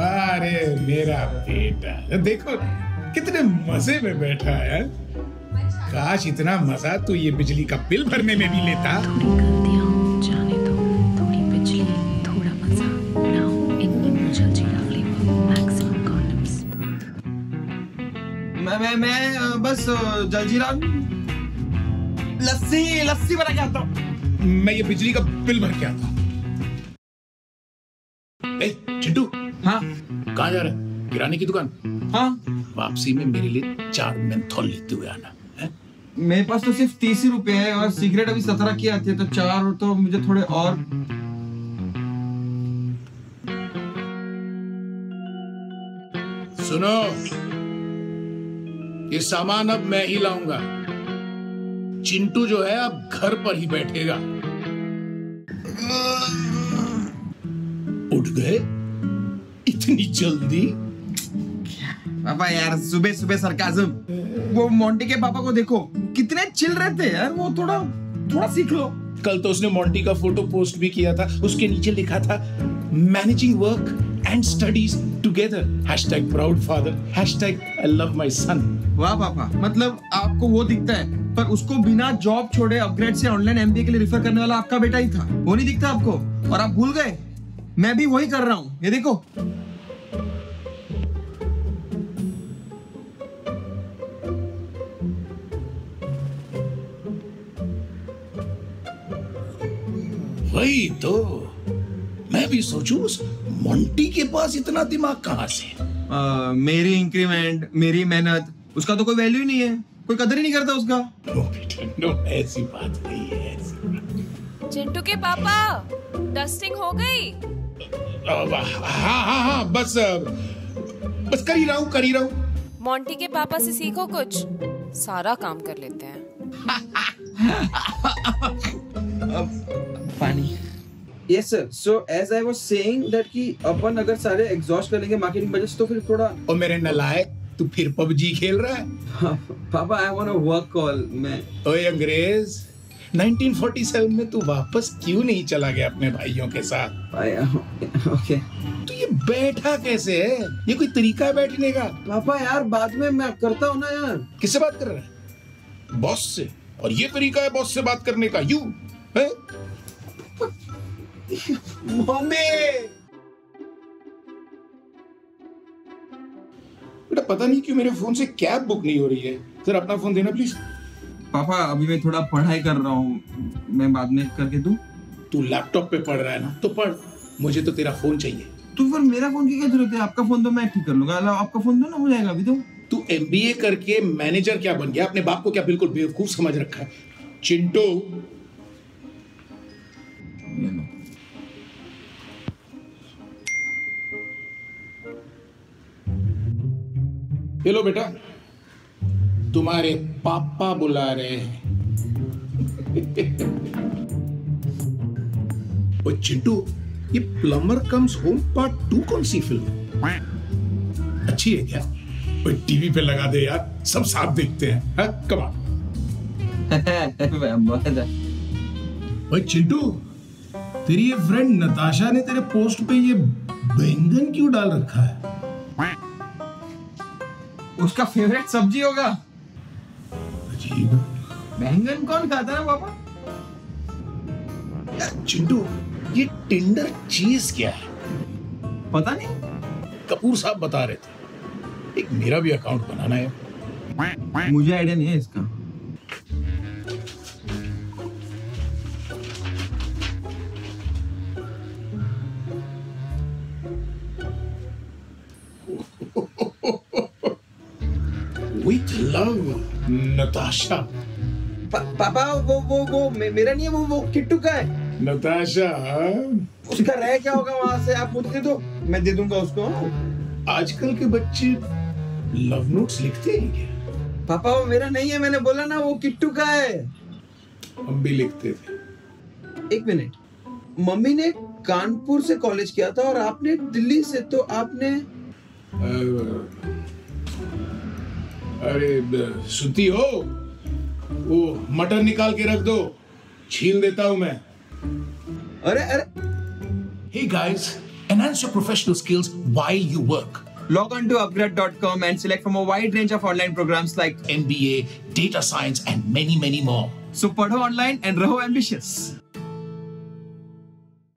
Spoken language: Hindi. अरे मेरा बेटा देखो कितने मजे में बैठा है। काश इतना मजा तो ये बिजली का बिल भरने में भी लेता। थोड़ी गलतियां जाने दो, थोड़ी बिजली, थोड़ा मजा। Now in emergency flavor maximum condoms। मैं बस जलजीरा लस्सी लस्सी बना के आता हूँ। मैं ये बिजली का बिल भर के आता। चिट्टू हाँ कहाँ जा रहा है? किराने की दुकान। हाँ वापसी में मेरे लिए 4 मेंथॉल लेते हुए आना है? मेरे पास तो सिर्फ 30 रुपए है और सिगरेट अभी 17 की आती है, तो 4 तो मुझे थोड़े और। सुनो ये सामान अब मैं ही लाऊंगा। चिंटू जो है अब घर पर ही बैठेगा। उठ गए इतनी जल्दी? पापा यार सुबह सुबह सरकाज़म। वो मोंटी के पापा को देखो कितने चिल रहते यार। वो थोड़ा थोड़ा सीख लो। कल तो उसने मोंटी का फोटो पोस्ट भी किया था, उसके नीचे लिखा था managing work and studies together #proudfather #I love my son। वाह पापा, मतलब आपको वो दिखता है, पर उसको बिना जॉब छोड़े अपग्रेड से ऑनलाइन MBA के लिए रिफर करने वाला आपका बेटा ही था। वो नहीं दिखता आपको और आप भूल गए। मैं भी वही कर रहा हूँ, ये देखो। वही तो मैं भी सोचूं उस मोंटी के पास इतना दिमाग कहाँ से। मेरी इंक्रीमेंट, मेरी मेहनत, उसका तो कोई वैल्यू ही नहीं है, कोई कदर ही नहीं करता उसका। नो, ऐसी बात नहीं है। चिंटू के पापा डस्टिंग हो गई? हाँ हाँ हाँ बस कर ही रहा हूँ। मोंटी के पापा से सीखो कुछ, सारा काम कर लेते हैं। पानी। Yes sir, so as I was saying that कि अपन अगर सारे एग्जॉस्ट कर लेंगे मार्केटिंग बजट तो फिर थोड़ा। और मेरे नलायक तू फिर पबजी खेल रहा है? पापा I want a work call। मैं ओए अंग्रेज 1947 में तू वापस क्यों नहीं चला गया अपने भाइयों के साथ? ओके। तो ये बैठा कैसे है? ये कोई तरीका है बैठने का? पापा यार बाद में मैं करता हूँ ना यार। किससे बात कर रहा है? बॉस से। और ये तरीका है बॉस से बात करने का? यू है मम्मी। बेटा पता नहीं क्यों मेरे फोन से कैब बुक नहीं हो रही है। सर अपना फोन देना प्लीज। पापा अभी मैं थोड़ा पढ़ाई कर रहा हूँ, मैं बाद में करके दूँ। तू लैपटॉप पे पढ़ रहा है ना, तो पढ़, मुझे तो तेरा फोन चाहिए। तो फिर मेरा फोन की क्या जरूरत है? आपका फोन तो मैं ठीक कर लूंगा। आपका फोन तो ना हो जाएगा अभी तो। तू MBA करके मैनेजर क्या बन गया? अपने बाप को क्या बिल्कुल बेवकूफ समझ रखा है? चिंटू ये लो बेटा, तुम्हारे पापा बुला रहे हैं। ओ चिंटू ये प्लम्बर कम्स होम पार्ट 2 कौन सी फिल्म है? अच्छी है क्या? ओ टीवी पे लगा दे यार, सब साथ देखते हैं। है कमाल। ओ चिंटू तेरी ये फ्रेंड नताशा ने तेरे पोस्ट पे ये बैंगन क्यों डाल रखा है? उसका फेवरेट सब्जी होगा। अजीब, बैंगन कौन खाता है पापा? यार चिंटू ये टिंडर चीज क्या है? पता नहीं, कपूर साहब बता रहे थे। एक मेरा भी अकाउंट बनाना है। मुझे आइडिया नहीं है इसका। With love, Natasha. पापा वो मेरा नहीं है, वो किट्टू का है। नताशा उसका रह क्या होगा वहाँ से? आप पूछते तो मैं दे दूंगा उसको। आजकल के बच्चे लव नोट्स लिखते हैं क्या? पापा वो मेरा नहीं है, मैंने बोला ना वो किट्टू का है। हम भी लिखते थे। एक मिनट, मम्मी ने कानपुर से कॉलेज किया था और आपने दिल्ली से, तो आपने अरे सुती हो, वो मटर निकाल के रख दो, छील देता हूं मैं। अरे hey guys enhance your professional skills while you work. Log on to upgrad.com and select from a wide range of online programs like MBA, data science, and many, many more. So, padho online and raho ambitious.